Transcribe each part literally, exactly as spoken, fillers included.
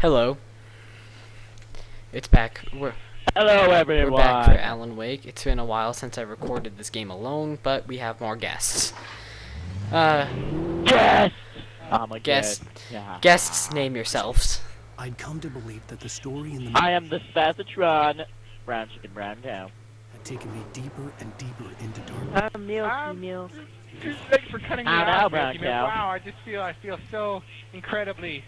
Hello. It's back. We're, Hello, everyone. We're back for Alan Wake. It's been a while since I recorded this game alone, but we have more guests. Uh, yes! I'm a guest. Yeah. Guests, name yourselves. I'd come to believe that the story in the I am the Spazatron. Brown chicken, brown cow. Had taken me deeper and deeper into darkness. I'm Milky-Milk. Thanks for cutting me I'm off, Milky-Milk. Wow, I just feel I feel so incredibly.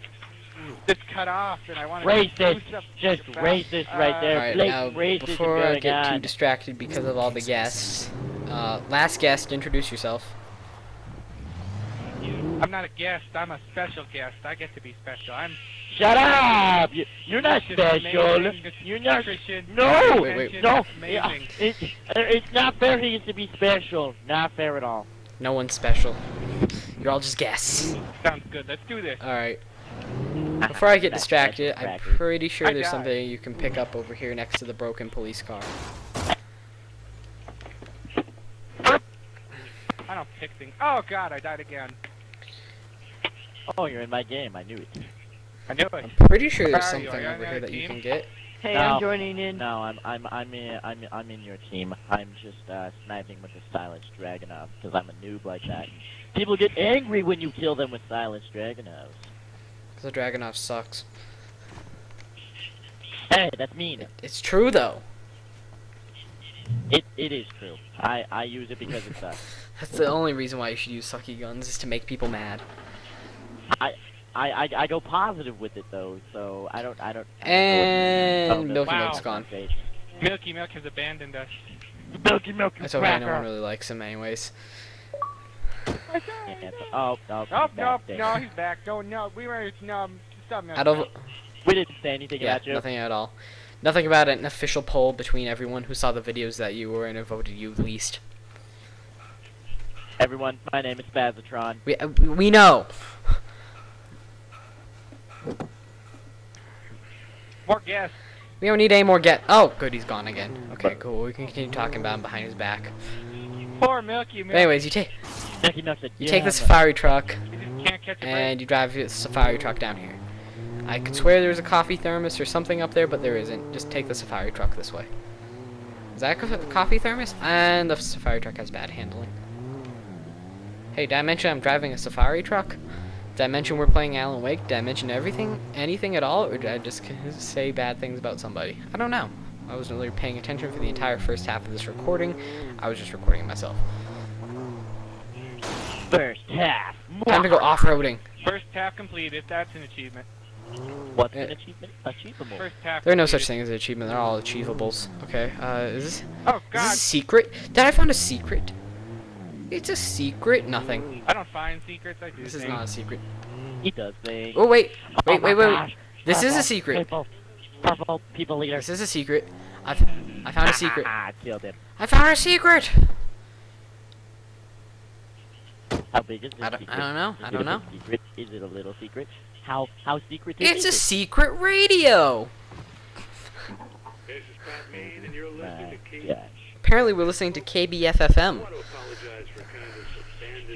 Just cut off, and I want to racist, just racist right there. All right, now, before I get on. too distracted because of all the guests, uh, last guest, introduce yourself. I'm not a guest. I'm a special guest. I get to be special. I'm. Shut up! You, you're not special. You're not. No, wait, wait, wait. no. Amazing. It's it's not fair. He gets to be special. Not fair at all. No one's special. You're all just guests. Sounds good. Let's do this. All right. Before I get distracted, I'm pretty sure there's something you can pick up over here next to the broken police car. I don't pick things. Oh god, I died again. Oh, you're in my game. I knew it. I knew it. I'm pretty sure there's something over here that you can get. Hey, no, I'm joining in. No, I'm I'm I'm in I'm I'm in your team. I'm just uh, sniping with the silenced Dragunov because I'm a noob like that. People get angry when you kill them with silenced Dragunovs. The Dragunov sucks. Hey, that's mean. It, it's true though. It it is true. I I use it because it sucks. That's the only reason why you should use sucky guns is to make people mad. I I I, I go positive with it though, so I don't I don't. And oh, Milky wow. Milk's gone. Milky Milk has abandoned us. Milky Milk. That's okay. No one really likes him anyways. Yeah, oh, oh, oh no, there. no, he's back. No, no, we were no, stop, no, no. We didn't say anything yeah, about you. Nothing at all. Nothing about an official poll between everyone who saw the videos that you were in and voted you least. Everyone, my name is Spazatron. We uh, we know. More guests. We don't need any more guests. Oh, good, he's gone again. Okay, cool. We can continue talking about him behind his back. Poor Milky Milk. Anyways, you take. You yeah, take the safari truck, and you drive the safari truck down here. I could swear there was a coffee thermos or something up there, but there isn't. Just take the safari truck this way. Is that a coffee thermos? And the safari truck has bad handling. Hey, did I mention I'm driving a safari truck? Did I mention we're playing Alan Wake? Did I mention everything, anything at all? Or did I just say bad things about somebody? I don't know. I wasn't really paying attention for the entire first half of this recording. I was just recording myself. First half. Time to go off-roading. First half completed. That's an achievement. What's an achievement? Achievable. First half there are no completed. such thing as an achievement. They're all achievables. Okay. Uh, is this? Oh God. Is this a secret? Did I found a secret? It's a secret. Nothing. I don't find secrets. I do. This things. is not a secret. He does things. Oh wait, wait, oh wait, wait, wait. This purple, is a secret. Purple, purple people eater. This is a secret. I, I found a secret. I killed him. I found a secret. How big is this I don't, secret? I don't know. I don't know. Secret? Is it a little secret? How how secret is it? It's a secret radio. Apparently we're listening to K B F F M.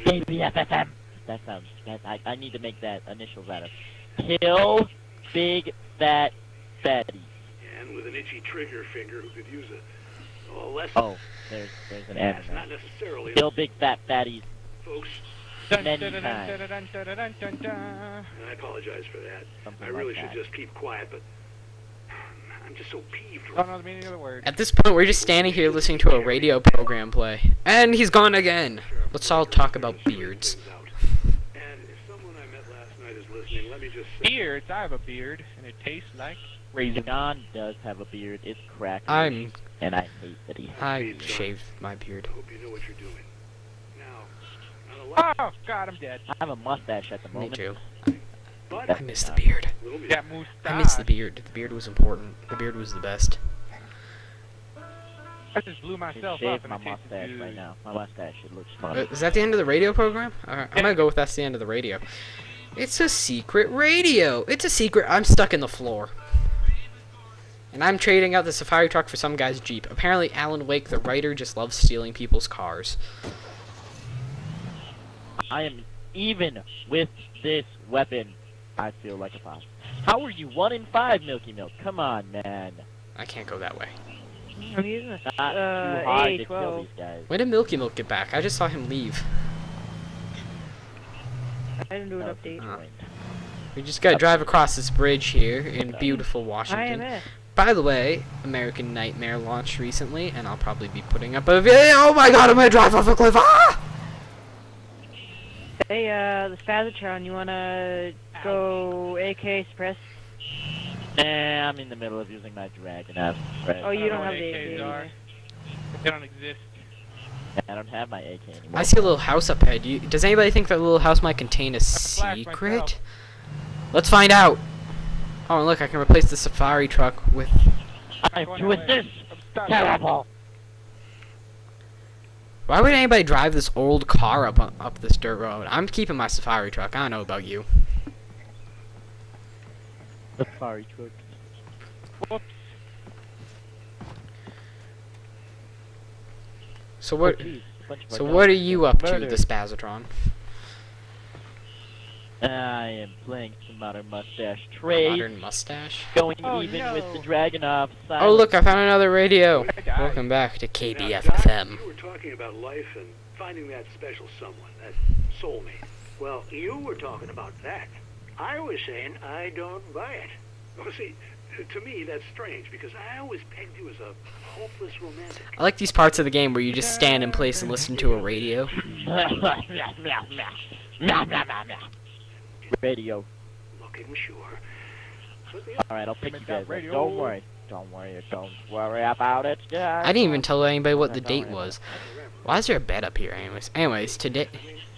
K B F F M. That sounds. That, I I need to make that initials out of. Kill big fat fatty. And with an itchy trigger finger, who could use a, a lesson. Oh, there's there's an ad. Not necessarily. Kill big fat fatties. Folks. Dun, dun, dun, dun, dun, dun, dun, dun, dun, dun. I apologize for that. Something I really like should that. just keep quiet, but I'm just so peeved. I don't know the meaning of the word. At this point, we're just standing here listening to a radio program play. And he's gone again. Let's all talk about beards. And if someone I met last night is listening, let me just say beards? I have a beard, and it tastes like raisin. John does have a beard. It's cracked. I'm... And I hate that he has I shaved my beard. I hope you know what you're doing. Oh God, I'm dead. I have a mustache at the moment. Me too. I, I miss the beard. I miss the beard. The beard was important. The beard was the best. I just blew myself up and my mustache right now. My mustache, it looks fun. Is that the end of the radio program? All right, I'm gonna go with that's the end of the radio. It's a secret radio. It's a secret. I'm stuck in the floor. And I'm trading out the safari truck for some guy's Jeep. Apparently, Alan Wake, the writer, just loves stealing people's cars. I am even with this weapon. I feel like a five. How are you one in five, Milky Milk? Come on, man. I can't go that way. I'm using a uh, A twelve. When did Milky Milk get back? I just saw him leave. I didn't do an update. Uh, we just gotta drive across this bridge here in beautiful Washington. By the way, American Nightmare launched recently, and I'll probably be putting up a video. Oh my god, I'm gonna drive off a cliff! Ah! Hey, uh, the Spazatron, you wanna go A K suppress? Nah, I'm in the middle of using my Dragunov. Oh, you don't have the A K. They don't exist. I don't have my A K anymore. I see a little house up ahead. You, does anybody think that little house might contain a secret? Let's find out. Oh, and look, I can replace the safari truck with. I'm doing this. Terrible. Why would anybody drive this old car up up this dirt road? I'm keeping my safari truck. I don't know about you. Safari truck. Whoops. So what? Oh, geez, so what are you up murder. to, the Spazatron? I am playing some Modern Mustache trade. Modern Mustache. Going oh, even no. with the Dragunov. Oh look, I found another radio. Welcome back to K B F F M. You were talking about life and finding that special someone, that soulmate. Well, you were talking about that. I was saying I don't buy it. Well, see. To me, that's strange, because I always pegged you as a hopeless romantic. I like these parts of the game where you just stand in place and listen to a radio. Radio. Looking sure. Alright, I'll pick you guys up. Don't worry. Don't worry. Don't worry about it. Yeah, I didn't even tell anybody what the date was. Why is there a bed up here anyways? Anyways, today...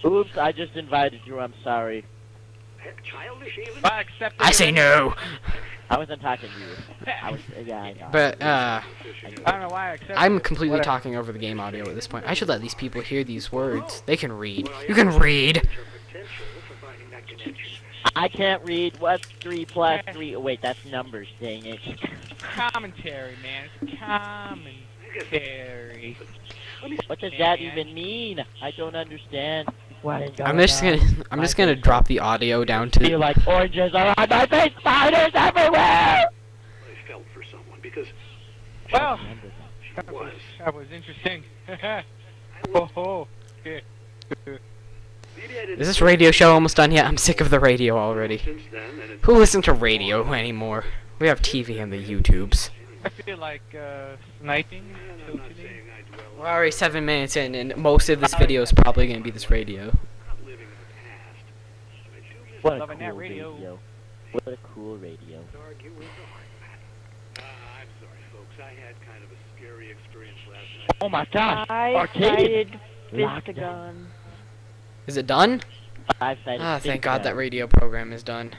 Oops, I just invited you. I'm sorry. Childish even? I, I say no! I wasn't talking to you. I was, yeah, I know. But, uh, I don't know why I I'm completely Whatever. talking over the game audio at this point. I should let these people hear these words. They can read. You can read! I can't read. What's three plus three? Oh, wait, that's numbers, dang it. Commentary, man. It's commentary. What does that even mean? I don't understand. I'm just gonna I'm just gonna drop the audio down to you like oranges are on my face, spiders everywhere. I felt for someone because well, that was that was interesting. Oh, is this radio show almost done yet? I'm sick of the radio already. Who listens to radio anymore? We have T V and the YouTubes. I feel like uh, sniping. We're already seven minutes in, and most of this video is probably going to be this radio. What a cool radio. What a cool radio. Oh my gosh! Arcade! Is it done? Ah, thank God that radio program is done.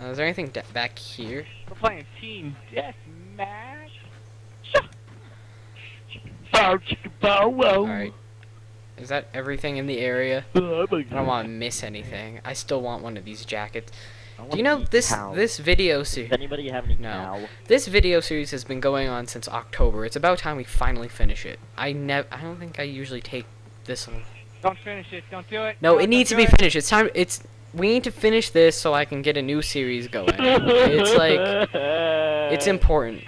Uh, is there anything de back here? We're playing Team Deathmatch. Alright. Is that everything in the area? I don't want to miss anything. I still want one of these jackets. Do you know this this video series? Does anybody have any cow? No. This video series has been going on since October. It's about time we finally finish it. I never. I don't think I usually take this one. Don't finish it. Don't do it. No, it needs to be finished. It's time. It's. We need to finish this so I can get a new series going. It's like. It's important.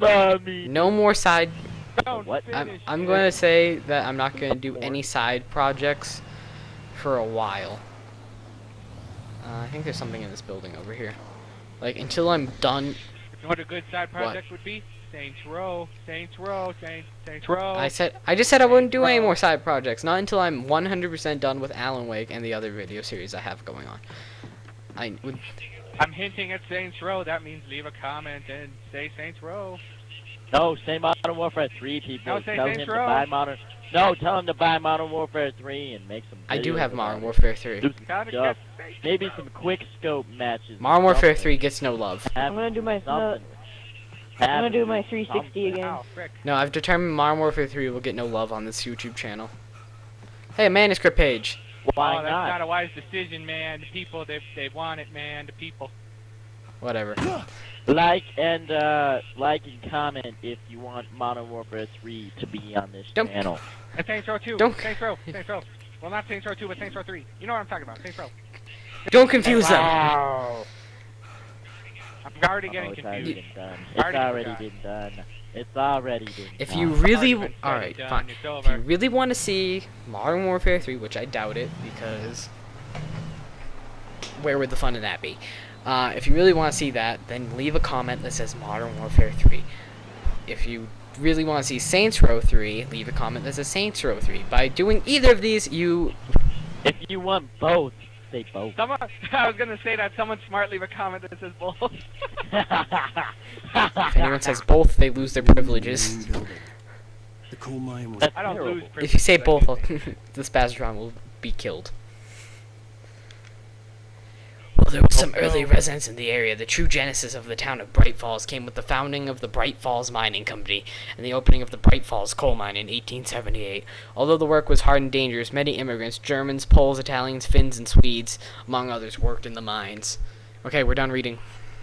Mommy. No more side. What? I'm, I'm going to say that I'm not going to do any side projects for a while. Uh, I think there's something in this building over here. Like, until I'm done... You know what a good side project what? would be? Saints Row, Saints Row, Saints, Saints Row. I said, I just said I wouldn't do any more side projects. Not until I'm one hundred percent done with Alan Wake and the other video series I have going on. I would... I'm hinting at Saints Row. That means leave a comment and say Saints Row. No, say Modern Warfare three, people. Tell him to buy Modern... No, tell him to buy Modern Warfare three and make some... I do have Modern Warfare three. Maybe some quick scope matches. Modern Warfare three gets no love. I'm gonna do my... Uh, I'm gonna do my three sixty again. No, I've determined Modern Warfare three will get no love on this YouTube channel. Hey, a manuscript page. Why not? Oh, that's not a wise decision, man. The people, they, they want it, man. The people. Whatever. Like and uh, like and comment if you want Modern Warfare three to be on this Don't. channel. And Saints Row two. Don't. Saints Row. Saints Row. Well, not Saints Row two, but Saints Row three. You know what I'm talking about. Saints Row. Don't confuse wow. them. I'm already getting oh, it's confused. Already already it's already been done. done. It's already been if done. You really already all right, done. fine. If you really want to see Modern Warfare three, which I doubt it because where would the fun in that be? Uh, if you really want to see that, then leave a comment that says Modern Warfare three. If you really want to see Saints Row three, leave a comment that says Saints Row three. By doing either of these, you if you want both, say both. Someone, I was gonna say that someone smart leave a comment that says both. If anyone says both, they lose their privileges. The coal mine was I don't lose privileges. If you say both, the Spazatron will be killed. Well, there was some oh, early no. residents in the area. The true genesis of the town of Bright Falls came with the founding of the Bright Falls Mining Company and the opening of the Bright Falls Coal Mine in eighteen seventy-eight. Although the work was hard and dangerous, many immigrants, Germans, Poles, Italians, Finns, and Swedes, among others, worked in the mines. Okay, we're done reading.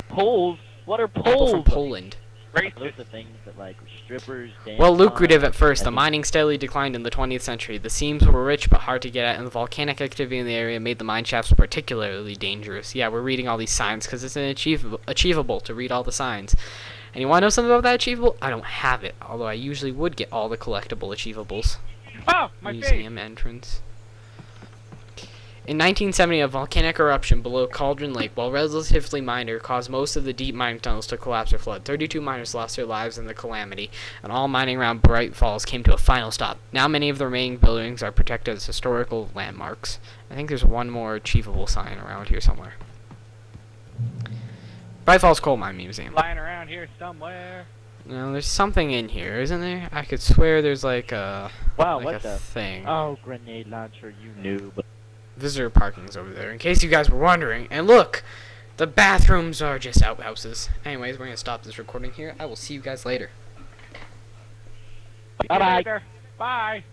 Poles? What are Poles? People from Poland. Right. Those are things that, like, strippers, dance well, lucrative at first, the mining steadily declined in the twentieth century. The seams were rich but hard to get at, and the volcanic activity in the area made the mine shafts particularly dangerous. Yeah, we're reading all these signs because it's achievable, achievable to read all the signs. And you want to know something about that achievable? I don't have it, although I usually would get all the collectible achievables. Oh, my Museum face. entrance. In nineteen seventy, a volcanic eruption below Cauldron Lake, while relatively minor, caused most of the deep mine tunnels to collapse or flood. thirty-two miners lost their lives in the calamity, and all mining around Bright Falls came to a final stop. Now many of the remaining buildings are protected as historical landmarks. I think there's one more achievable sign around here somewhere. Bright Falls Coal Mine Museum. Lying around here somewhere. No, there's something in here, isn't there? I could swear there's like a wow, like what a the thing. Oh, grenade launcher, you knew, but visitor parking's over there, in case you guys were wondering. And look, the bathrooms are just outhouses. Anyways, we're gonna stop this recording here. I will see you guys later. Bye-bye. Bye.